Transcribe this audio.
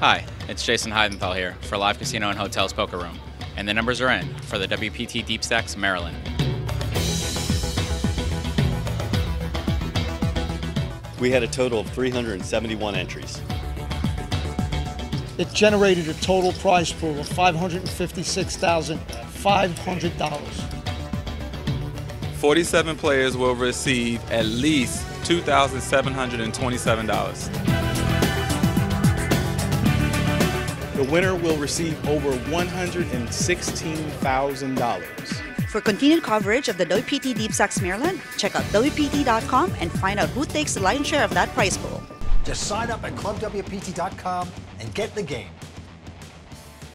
Hi, it's Jason Heidenthal here for Live! Casino and Hotel's Poker Room, and the numbers are in for the WPT DeepStacks Maryland. We had a total of 371 entries. It generated a total prize pool of $556,500. 47 players will receive at least $2,727. The winner will receive over $116,000. For continued coverage of the WPT DeepStacks Maryland, check out WPT.com and find out who takes the lion's share of that prize pool. Just sign up at clubwpt.com and get the game.